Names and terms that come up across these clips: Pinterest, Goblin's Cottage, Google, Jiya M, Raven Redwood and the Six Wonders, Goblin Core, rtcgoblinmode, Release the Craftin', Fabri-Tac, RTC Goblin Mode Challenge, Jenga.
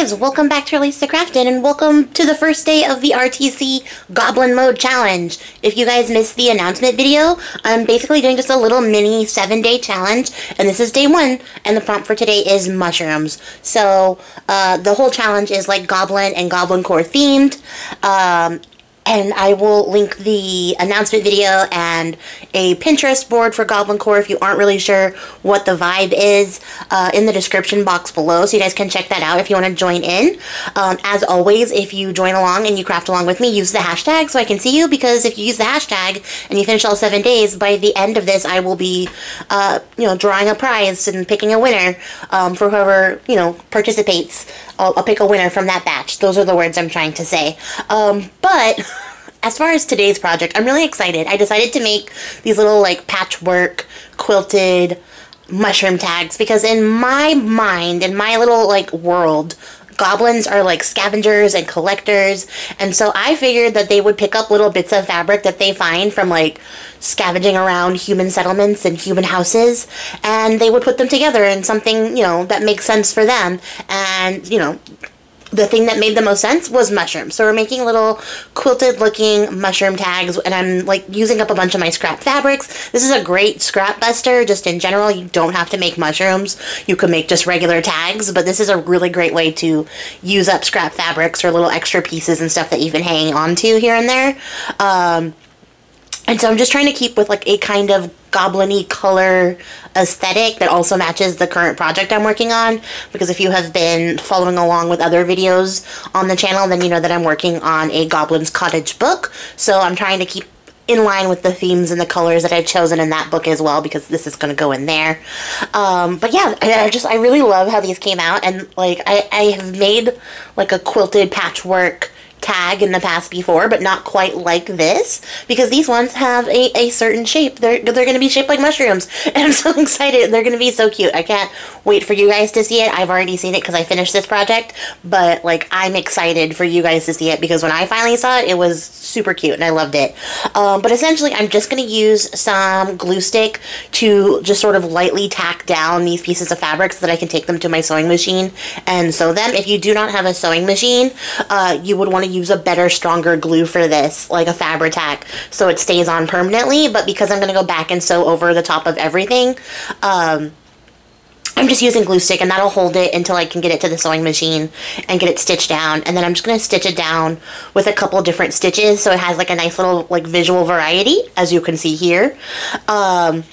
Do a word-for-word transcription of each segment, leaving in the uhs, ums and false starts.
guys, welcome back to Release the Craftin', and welcome to the first day of the R T C Goblin Mode Challenge. If you guys missed the announcement video, I'm basically doing just a little mini seven-day challenge, and this is day one, and the prompt for today is mushrooms. So, uh, the whole challenge is like Goblin and Goblin Core themed, um... and I will link the announcement video and a Pinterest board for Goblin Core if you aren't really sure what the vibe is uh, in the description box below, so you guys can check that out if you want to join in. Um, as always, if you join along and you craft along with me, use the hashtag so I can see you, because if you use the hashtag and you finish all seven days, by the end of this I will be uh, you know, drawing a prize and picking a winner um, for whoever, you know, participates. I'll, I'll pick a winner from that batch. Those are the words I'm trying to say. Um, but... As far as today's project, I'm really excited. I decided to make these little, like, patchwork, quilted mushroom tags because in my mind, in my little, like, world, goblins are, like, scavengers and collectors, and so I figured that they would pick up little bits of fabric that they find from, like, scavenging around human settlements and human houses, and they would put them together in something, you know, that makes sense for them, and, you know... The thing that made the most sense was mushrooms. So we're making little quilted looking mushroom tags, and I'm like using up a bunch of my scrap fabrics. This is a great scrap buster just in general. You don't have to make mushrooms. You can make just regular tags, but this is a really great way to use up scrap fabrics or little extra pieces and stuff that you've been hanging on to here and there. Um, and so I'm just trying to keep with like a kind of goblin-y color aesthetic that also matches the current project I'm working on, because if you have been following along with other videos on the channel, then you know that I'm working on a Goblin's Cottage book, so I'm trying to keep in line with the themes and the colors that I've chosen in that book as well, because this is going to go in there. Um, but yeah, I, I just, I really love how these came out, and like, I, I have made like a quilted patchwork tag in the past before, but not quite like this, because these ones have a, a certain shape. They're, they're going to be shaped like mushrooms, and I'm so excited. They're going to be so cute. I can't wait for you guys to see it. I've already seen it because I finished this project, but like, I'm excited for you guys to see it, because when I finally saw it, it was super cute, and I loved it. Um, but essentially, I'm just going to use some glue stick to just sort of lightly tack down these pieces of fabric so that I can take them to my sewing machine and sew them. If you do not have a sewing machine, uh, you would want to use a better, stronger glue for this, like a Fabri-Tac, so it stays on permanently, but because I'm going to go back and sew over the top of everything, um, I'm just using glue stick, and that'll hold it until I can get it to the sewing machine and get it stitched down, and then I'm just going to stitch it down with a couple different stitches, so it has like a nice little like visual variety, as you can see here. Um,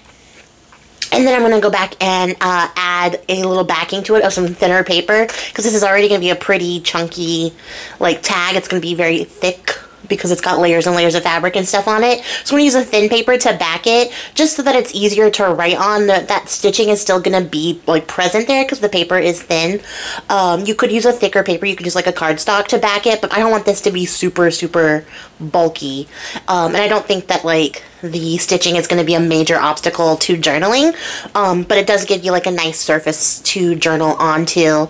And then I'm going to go back and uh, add a little backing to it of some thinner paper, because this is already going to be a pretty chunky, like, tag. It's going to be very thick because it's got layers and layers of fabric and stuff on it. So I'm going to use a thin paper to back it, just so that it's easier to write on. The, that stitching is still going to be, like, present there because the paper is thin. Um, you could use a thicker paper. You could use, like, a cardstock to back it, but I don't want this to be super, super bulky. Um, and I don't think that, like... the stitching is going to be a major obstacle to journaling, um, but it does give you like a nice surface to journal onto.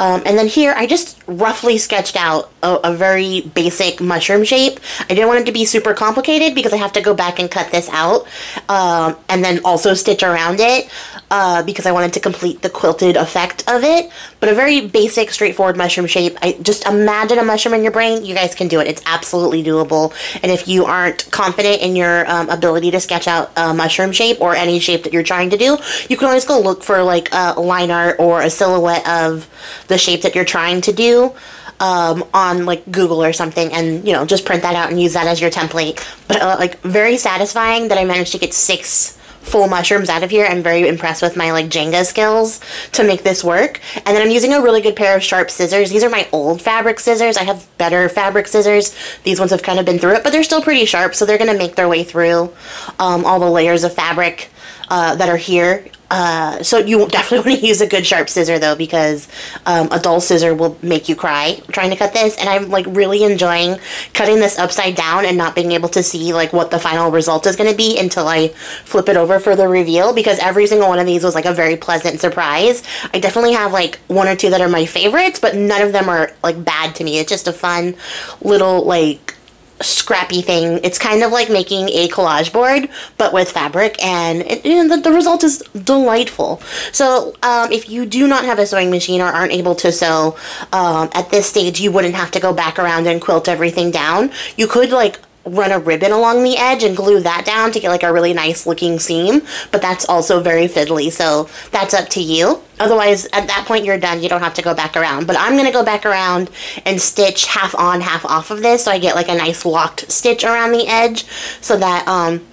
Um, and then here I just roughly sketched out a, a very basic mushroom shape. I didn't want it to be super complicated because I have to go back and cut this out um, and then also stitch around it uh, because I wanted to complete the quilted effect of it. But a very basic, straightforward mushroom shape. I just imagine a mushroom in your brain. You guys can do it. It's absolutely doable. And if you aren't confident in your um, ability to sketch out a mushroom shape or any shape that you're trying to do, you can always go look for like a line art or a silhouette of the shape that you're trying to do um, on like Google or something, and you know, just print that out and use that as your template. But uh, like, very satisfying that I managed to get six full mushrooms out of here. I'm very impressed with my like Jenga skills to make this work. And then I'm using a really good pair of sharp scissors. These are my old fabric scissors. I have better fabric scissors. These ones have kind of been through it, but they're still pretty sharp, so they're going to make their way through um, all the layers of fabric uh, that are here. Uh, so you definitely want to use a good sharp scissor though, because um, a dull scissor will make you cry trying to cut this, and I'm like really enjoying cutting this upside down and not being able to see like what the final result is going to be until I flip it over for the reveal, because every single one of these was like a very pleasant surprise. I definitely have like one or two that are my favorites, but none of them are like bad to me. It's just a fun little like scrappy thing. It's kind of like making a collage board, but with fabric, and, it, and the, the result is delightful. So um, if you do not have a sewing machine or aren't able to sew, um, at this stage you wouldn't have to go back around and quilt everything down. You could like run a ribbon along the edge and glue that down to get like a really nice looking seam, but that's also very fiddly, so that's up to you. Otherwise, at that point you're done. You don't have to go back around. But I'm gonna go back around and stitch half on, half off of this, so I get like a nice locked stitch around the edge, so that um,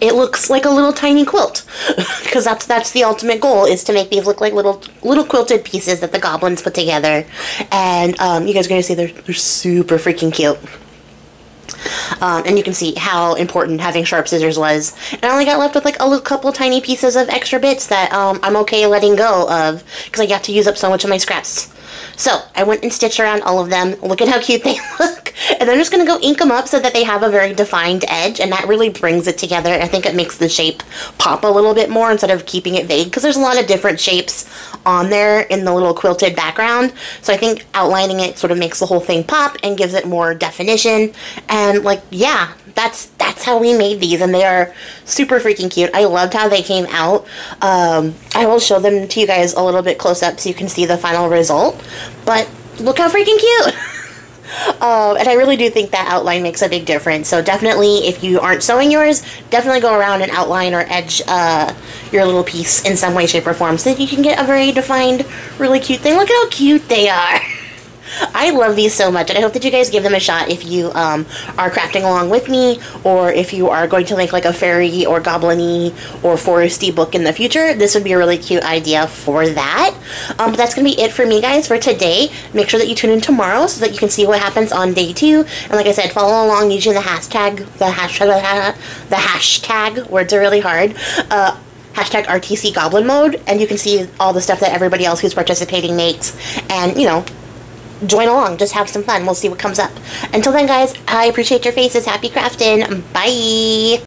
it looks like a little tiny quilt, because that's that's the ultimate goal, is to make these look like little little quilted pieces that the goblins put together. And um, you guys are gonna see they're they're super freaking cute. Um, and you can see how important having sharp scissors was. And I only got left with like a little couple tiny pieces of extra bits that um, I'm okay letting go of, because I got to use up so much of my scraps. So I went and stitched around all of them. Look at how cute they look. And I'm just going to go ink them up so that they have a very defined edge, and that really brings it together. I think it makes the shape pop a little bit more instead of keeping it vague, because there's a lot of different shapes on there in the little quilted background. So I think outlining it sort of makes the whole thing pop and gives it more definition. And like, yeah, that's that's how we made these, and they are super freaking cute. I loved how they came out. Um, I will show them to you guys a little bit close up so you can see the final result. But look how freaking cute! Um, and I really do think that outline makes a big difference. So definitely, if you aren't sewing yours, definitely go around and outline or edge uh, your little piece in some way, shape, or form, so that you can get a very defined, really cute thing. Look at how cute they are! I love these so much, and I hope that you guys give them a shot if you um, are crafting along with me, or if you are going to make like a fairy or goblin-y or foresty book in the future. This would be a really cute idea for that. Um, but that's going to be it for me, guys, for today. Make sure that you tune in tomorrow so that you can see what happens on day two. And like I said, follow along using the hashtag, the hashtag, the hashtag, words are really hard, uh, hashtag R T C Goblin Mode, and you can see all the stuff that everybody else who's participating makes, and, you know, join along, just have some fun. We'll see what comes up. Until then, guys, I appreciate your faces. Happy crafting. Bye.